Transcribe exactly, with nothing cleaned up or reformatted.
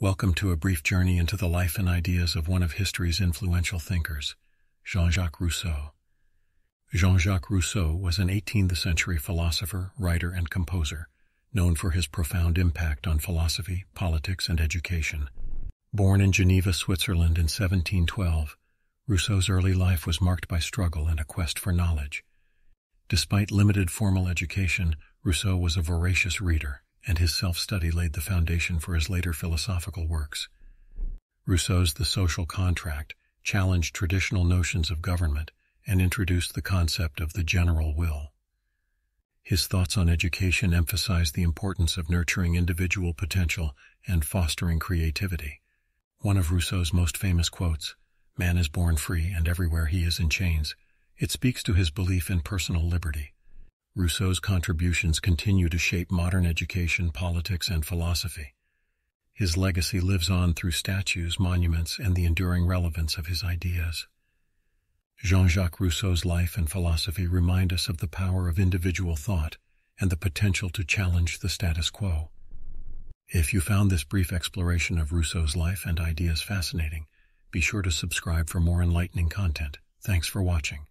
Welcome to a brief journey into the life and ideas of one of history's influential thinkers, Jean-Jacques Rousseau. Jean-Jacques Rousseau was an eighteenth century philosopher, writer, and composer, known for his profound impact on philosophy, politics, and education. Born in Geneva, Switzerland in seventeen twelve, Rousseau's early life was marked by struggle and a quest for knowledge. Despite limited formal education, Rousseau was a voracious reader, and his self-study laid the foundation for his later philosophical works. Rousseau's The Social Contract challenged traditional notions of government and introduced the concept of the general will. His thoughts on education emphasized the importance of nurturing individual potential and fostering creativity. One of Rousseau's most famous quotes, "Man is born free and everywhere he is in chains," it speaks to his belief in personal liberty. Rousseau's contributions continue to shape modern education, politics, and philosophy. His legacy lives on through statues, monuments, and the enduring relevance of his ideas. Jean-Jacques Rousseau's life and philosophy remind us of the power of individual thought and the potential to challenge the status quo. If you found this brief exploration of Rousseau's life and ideas fascinating, be sure to subscribe for more enlightening content. Thanks for watching.